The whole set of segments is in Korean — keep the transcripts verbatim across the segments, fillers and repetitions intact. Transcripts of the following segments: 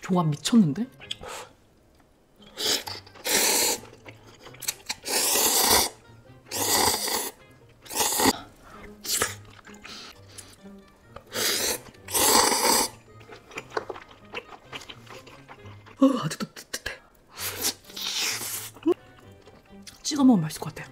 조합 미쳤는데? 어, 아직도 뜨뜻해. 찍어 먹으면 맛있을 것 같아.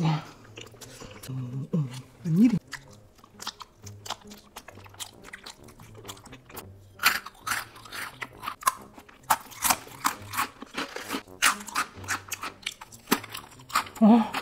와, 음, 음, 웬일이? 어.